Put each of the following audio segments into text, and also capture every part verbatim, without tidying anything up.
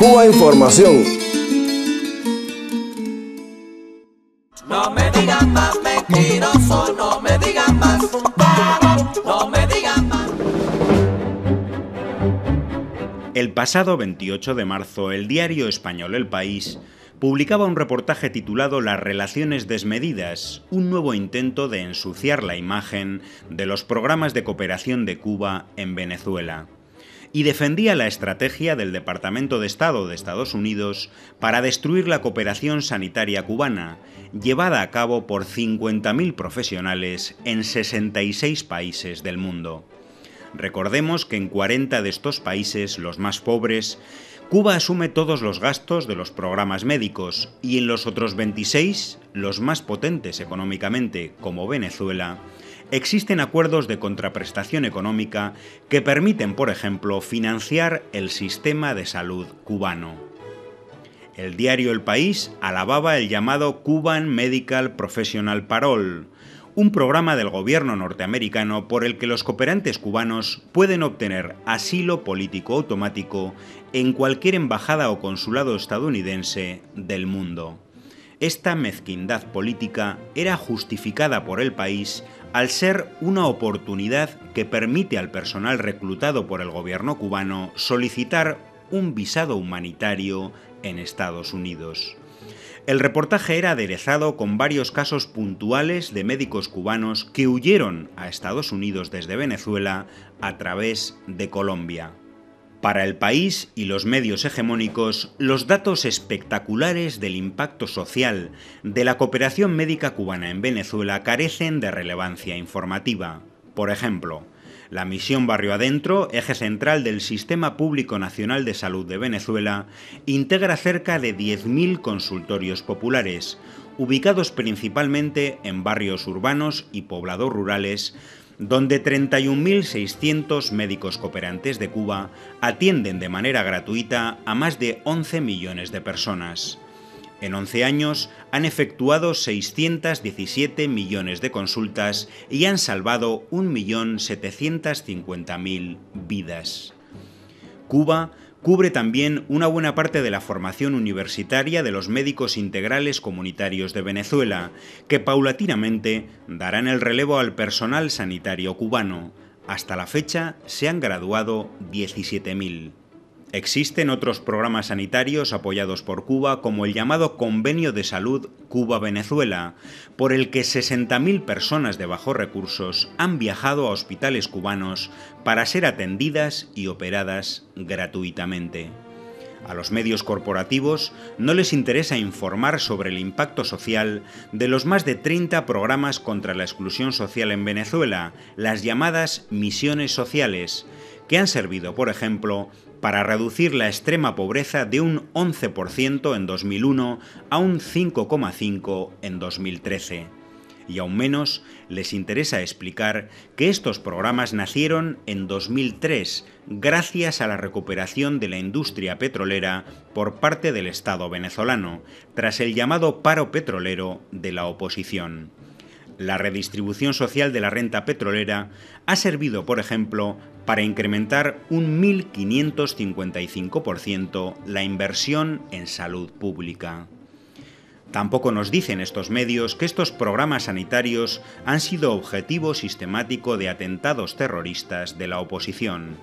Cuba Información. No me digan más mentiroso, no me digan más fundado, no me digan más. El pasado veintiocho de marzo, el diario español El País publicaba un reportaje titulado Las relaciones desmedidas, un nuevo intento de ensuciar la imagen de los programas de cooperación de Cuba en Venezuela, y defendía la estrategia del Departamento de Estado de Estados Unidos para destruir la cooperación sanitaria cubana, llevada a cabo por cincuenta mil profesionales en sesenta y seis países del mundo. Recordemos que en cuarenta de estos países, los más pobres, Cuba asume todos los gastos de los programas médicos, y en los otros veintiséis, los más potentes económicamente, como Venezuela, existen acuerdos de contraprestación económica que permiten, por ejemplo, financiar el sistema de salud cubano. El diario El País alababa el llamado Cuban Medical Professional Parole, un programa del gobierno norteamericano por el que los cooperantes cubanos pueden obtener asilo político automático en cualquier embajada o consulado estadounidense del mundo. Esta mezquindad política era justificada por El País al ser una oportunidad que permite al personal reclutado por el gobierno cubano solicitar un visado humanitario en Estados Unidos. El reportaje era aderezado con varios casos puntuales de médicos cubanos que huyeron a Estados Unidos desde Venezuela a través de Colombia. Para El País y los medios hegemónicos, los datos espectaculares del impacto social de la cooperación médica cubana en Venezuela carecen de relevancia informativa. Por ejemplo, la misión Barrio Adentro, eje central del Sistema Público Nacional de Salud de Venezuela, integra cerca de diez mil consultorios populares, ubicados principalmente en barrios urbanos y poblados rurales, donde treinta y un mil seiscientos médicos cooperantes de Cuba atienden de manera gratuita a más de once millones de personas. En once años han efectuado seiscientos diecisiete millones de consultas y han salvado un millón setecientas cincuenta mil vidas. Cuba cubre también una buena parte de la formación universitaria de los médicos integrales comunitarios de Venezuela, que paulatinamente darán el relevo al personal sanitario cubano. Hasta la fecha se han graduado diecisiete mil. Existen otros programas sanitarios apoyados por Cuba, como el llamado Convenio de Salud Cuba-Venezuela, por el que sesenta mil personas de bajos recursos han viajado a hospitales cubanos para ser atendidas y operadas gratuitamente. A los medios corporativos no les interesa informar sobre el impacto social de los más de treinta programas contra la exclusión social en Venezuela, las llamadas Misiones Sociales, que han servido, por ejemplo, para reducir la extrema pobreza de un once por ciento en dos mil uno a un cinco coma cinco por ciento en dos mil trece. Y aún menos les interesa explicar que estos programas nacieron en dos mil tres gracias a la recuperación de la industria petrolera por parte del Estado venezolano, tras el llamado paro petrolero de la oposición. La redistribución social de la renta petrolera ha servido, por ejemplo, para incrementar un mil quinientos cincuenta y cinco por ciento la inversión en salud pública. Tampoco nos dicen estos medios que estos programas sanitarios han sido objetivo sistemático de atentados terroristas de la oposición.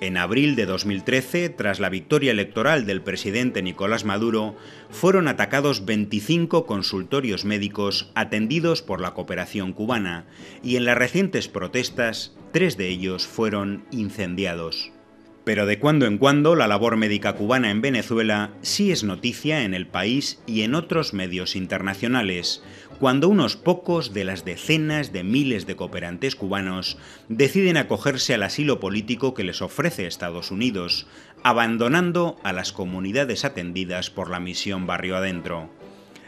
En abril de dos mil trece, tras la victoria electoral del presidente Nicolás Maduro, fueron atacados veinticinco consultorios médicos atendidos por la cooperación cubana, y en las recientes protestas, tres de ellos fueron incendiados. Pero de cuando en cuando la labor médica cubana en Venezuela sí es noticia en El País y en otros medios internacionales, cuando unos pocos de las decenas de miles de cooperantes cubanos deciden acogerse al asilo político que les ofrece Estados Unidos, abandonando a las comunidades atendidas por la misión Barrio Adentro.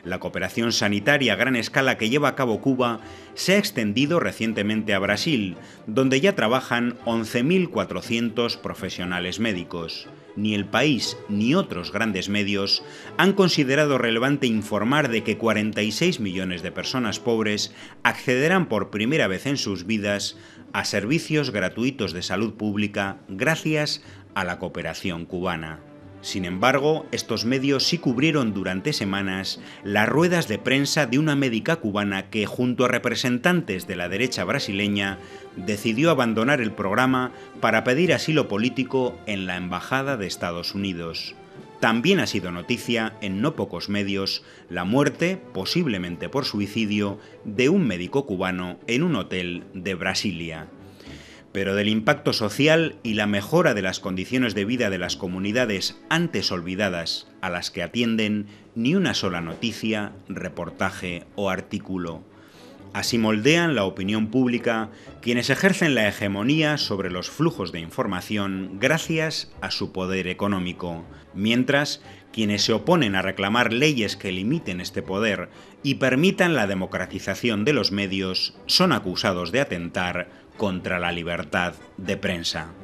La cooperación sanitaria a gran escala que lleva a cabo Cuba se ha extendido recientemente a Brasil, donde ya trabajan once mil cuatrocientos profesionales médicos. Ni El País ni otros grandes medios han considerado relevante informar de que cuarenta y seis millones de personas pobres accederán por primera vez en sus vidas a servicios gratuitos de salud pública gracias a la cooperación cubana. Sin embargo, estos medios sí cubrieron durante semanas las ruedas de prensa de una médica cubana que, junto a representantes de la derecha brasileña, decidió abandonar el programa para pedir asilo político en la Embajada de Estados Unidos. También ha sido noticia, en no pocos medios, la muerte, posiblemente por suicidio, de un médico cubano en un hotel de Brasilia. Pero del impacto social y la mejora de las condiciones de vida de las comunidades antes olvidadas a las que atienden, ni una sola noticia, reportaje o artículo. Así moldean la opinión pública quienes ejercen la hegemonía sobre los flujos de información gracias a su poder económico, mientras quienes se oponen a reclamar leyes que limiten este poder y permitan la democratización de los medios son acusados de atentar contra la libertad de prensa.